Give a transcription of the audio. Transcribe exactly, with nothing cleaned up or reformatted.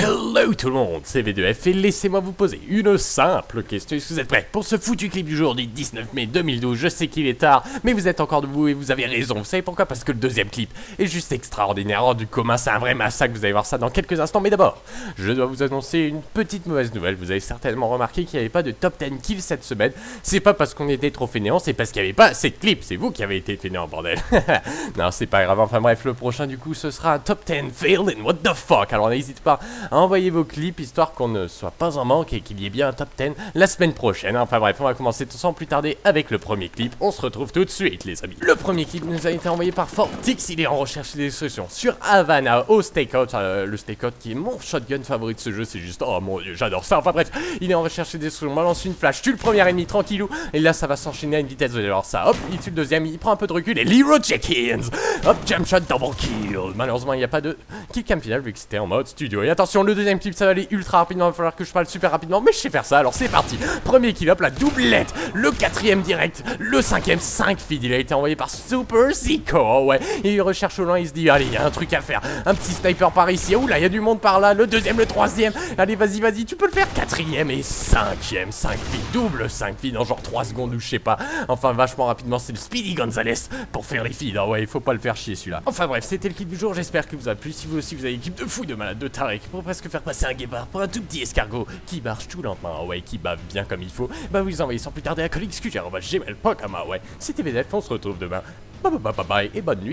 Hello tout le monde, c'est V deux F et laissez-moi vous poser une simple question. Est-ce que vous êtes prêts pour ce foutu clip du jour du dix-neuf mai deux mille douze? Je sais qu'il est tard, mais vous êtes encore debout et vous avez raison. Vous savez pourquoi? Parce que le deuxième clip est juste extraordinaire, hors du commun, c'est un vrai massacre, vous allez voir ça dans quelques instants. Mais d'abord, je dois vous annoncer une petite mauvaise nouvelle. Vous avez certainement remarqué qu'il n'y avait pas de top dix kills cette semaine. C'est pas parce qu'on était trop fainéants, c'est parce qu'il n'y avait pas assez de clips. C'est vous qui avez été fainéants, bordel. Non, c'est pas grave, enfin bref, le prochain du coup, ce sera un top dix failed and what the fuck. Alors n'hésitez pas à envoyer vos clips histoire qu'on ne soit pas en manque et qu'il y ait bien un top dix la semaine prochaine. Enfin bref, on va commencer sans plus tarder avec le premier clip. On se retrouve tout de suite les amis. Le premier clip nous a été envoyé par Fortix. Il est en recherche des solutions sur Havana au stakeout. Euh, le stakeout qui est mon shotgun favori de ce jeu. C'est juste, oh mon dieu, j'adore ça. Enfin bref, il est en recherche des solutions. On balance une flash, tue le premier ennemi tranquillou. Et là ça va s'enchaîner à une vitesse de alors ça. Hop, il tue le deuxième, il prend un peu de recul et Lero Jenkins. Hop, jump shot, double kill. Malheureusement il n'y a pas de kill cam final vu que c'était en mode studio. Et attention, le deuxième clip ça va aller ultra rapidement, il va falloir que je parle super rapidement, mais je sais faire ça, alors c'est parti. Premier kill up, la doublette, le quatrième direct, le cinquième, cinq feed, il a été envoyé par Super Zico, oh ouais, et il recherche au loin, il se dit, allez, il y a un truc à faire, un petit sniper par ici, oula, il y a du monde par là, le deuxième, le troisième, allez, vas-y, vas-y, tu peux le faire, quatrième et cinquième, cinq feed, double cinq feed en genre trois secondes ou je sais pas, enfin vachement rapidement, c'est le Speedy Gonzales pour faire les feeds, oh ouais, il faut pas le faire chier celui-là. Enfin bref, c'était le clip du jour, j'espère que vous a plu, si vous aussi vous avez une équipe de fous, de malades, de tarés, pour presque faire passer un guépard pour un tout petit escargot qui marche tout lentement, ah ouais, qui bave bien comme il faut, bah vous envoyez sans plus tarder à collexqr, on va gmail point com, ah ouais, c'était V deux F, on se retrouve demain, bye bye bye bye, bye et bonne nuit.